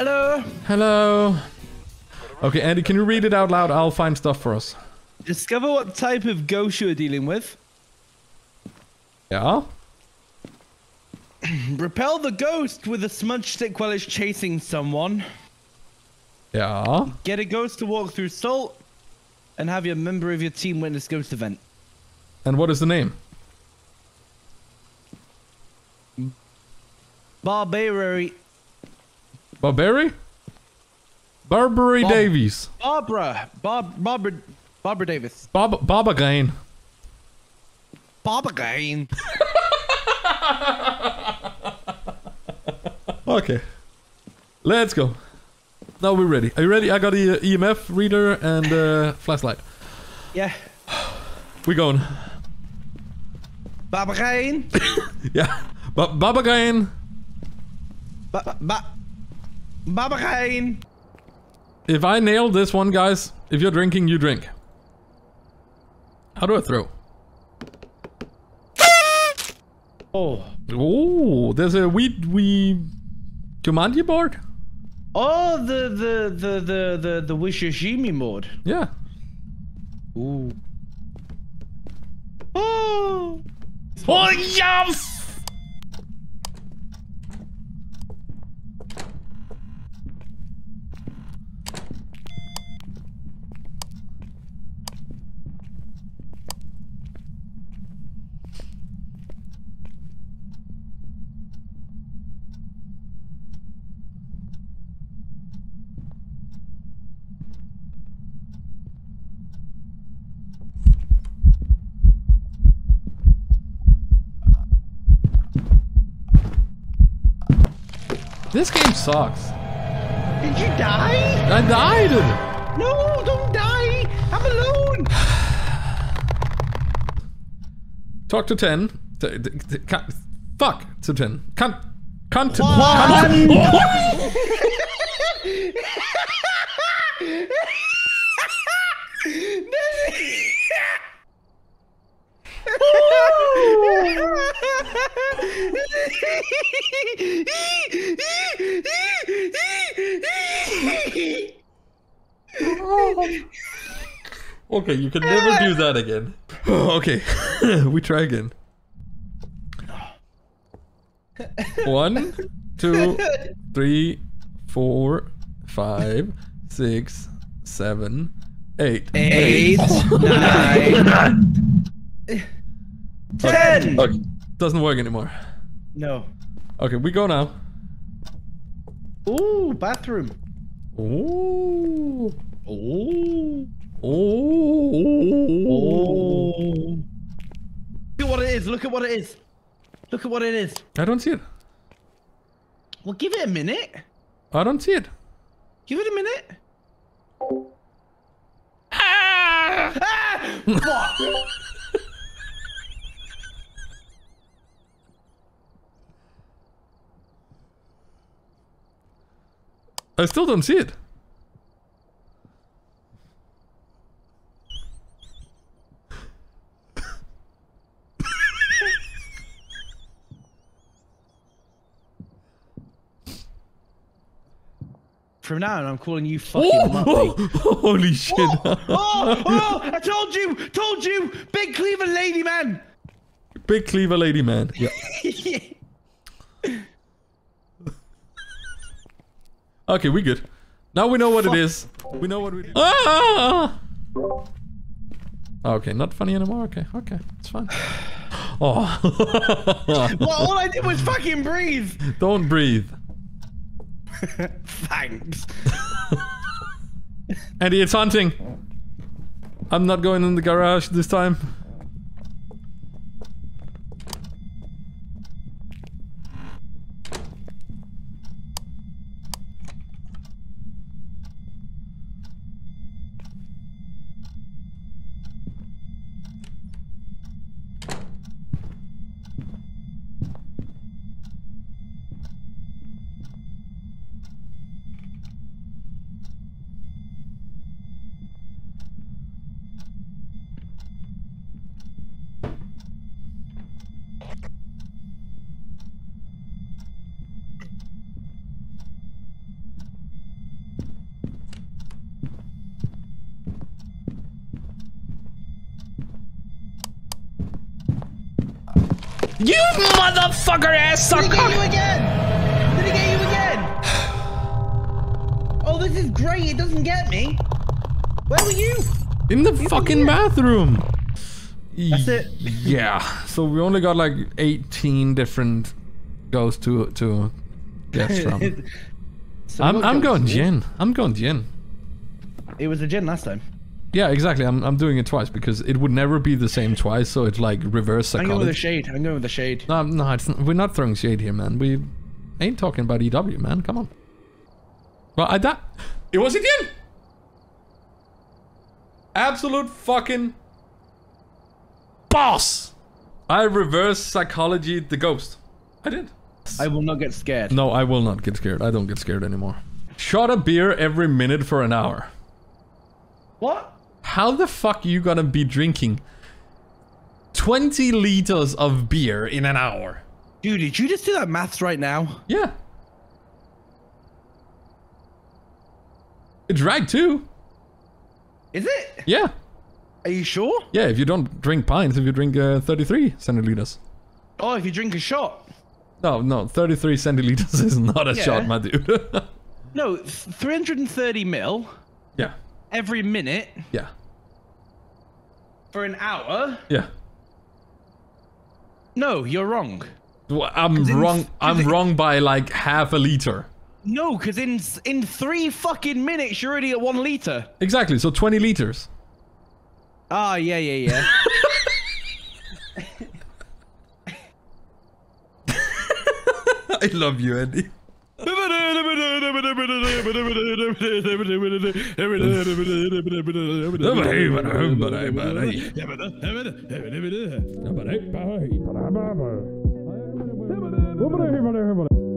Hello. Hello. Okay, Andy, can you read it out loud? I'll find stuff for us. Discover what type of ghost you are dealing with. Yeah? Repel the ghost with a smudge stick while it's chasing someone. Yeah? Get a ghost to walk through salt and have your member of your team witness ghost event. And what is the name? Barbary. Barbary? Barbary Davies. Barbara Davis. Baba Gain. Baba Gain. Okay. Let's go. Now we're ready. Are you ready? I got the EMF reader and flashlight. Yeah. We're going. Baba Gain. Yeah. Baba Gain. Baba Gain. If I nail this one, guys, if you're drinking, you drink. How do I throw? Oh. Oh, there's a we Jumanji board? Oh, the Wishashimi board. Yeah. Ooh. Oh. Oh, yes! This game sucks. Did you die? I died! No, don't die! I'm alone! Talk to 10. Fuck to 10. Cunt to 1! Okay, you can never do that again. Okay, we try again. 1, 2, 3, 4, 5, 6, 7, 8. 8, 9, 10! Okay. Doesn't work anymore. No. Okay, we go now. Ooh, bathroom. Ooh. Ooh. Ooh. Ooh. Look at what it is. Look at what it is. Look at what it is. I don't see it. Well, give it a minute. I don't see it. Give it a minute. Ah! Ah! Fuck! I still don't see it. From now on, I'm calling you fucking Muppet. Holy shit. Oh, I told you, Big Cleaver Lady Man. Big Cleaver Lady Man, yeah. Okay, we good. Now we know what it is. We know what we do. Ah! Okay, not funny anymore. Okay, it's fine. Oh. Well, all I did was fucking breathe. Don't breathe. Thanks. Andy, it's hunting. I'm not going in the garage this time. You motherfucker ass sucker! Did he get you again? Did he get you again? Oh, this is great. It doesn't get me. Where were you? In the fucking bathroom. That's it. Yeah. So we only got like 18 different ghosts to guess from. So I'm going Jin. I'm going Jin. It was a Jin last time. Yeah, exactly. I'm doing it twice because it would never be the same twice. So it's like reverse psychology. I'm going with the shade. I'm going with the shade. No, no, it's not, we're not throwing shade here, man. We ain't talking about EW, man. Come on. Well, it was a Jin. Absolute fucking boss. I reverse psychology the ghost. I did. I will not get scared. No, I will not get scared. I don't get scared anymore. Shot a beer every minute for an hour. What? How the fuck are you gonna be drinking 20 liters of beer in an hour? Dude, did you just do that maths right now? Yeah. It's right too. Is it? Yeah. Are you sure? Yeah, if you don't drink pints, if you drink 33 centiliters. Oh, if you drink a shot. No, no, 33 centiliters is not a shot, my dude. No, 330 mil. Yeah. Every minute. Yeah. For an hour. Yeah. No, you're wrong. Well, I'm wrong. I'm wrong by like half a liter. No, because in 3 fucking minutes you're already at 1 liter. Exactly. So 20 liters. Ah, yeah, yeah, yeah. I love you, Andy.